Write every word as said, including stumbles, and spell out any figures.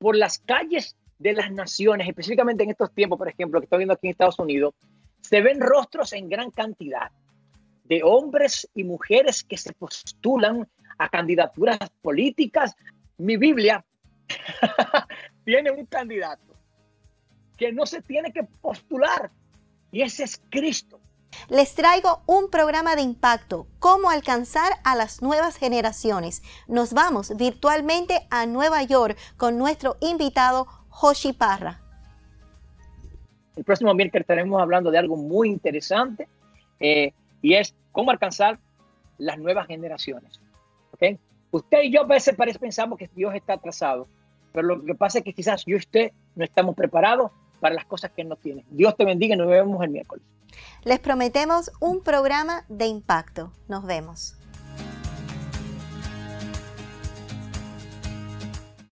por las calles de las naciones, específicamente en estos tiempos, por ejemplo, que estoy viendo aquí en Estados Unidos, se ven rostros en gran cantidad de hombres y mujeres que se postulan a candidaturas políticas. Mi Biblia tiene un candidato que no se tiene que postular, y ese es Cristo. Les traigo un programa de impacto, cómo alcanzar a las nuevas generaciones. Nos vamos virtualmente a Nueva York con nuestro invitado José Parra. El próximo miércoles estaremos hablando de algo muy interesante eh, y es cómo alcanzar las nuevas generaciones. ¿Okay? Usted y yo a veces parece, pensamos que Dios está atrasado, pero lo que pasa es que quizás yo y usted no estamos preparados para las cosas que Él nos tiene. Dios te bendiga y nos vemos el miércoles. Les prometemos un programa de impacto. Nos vemos.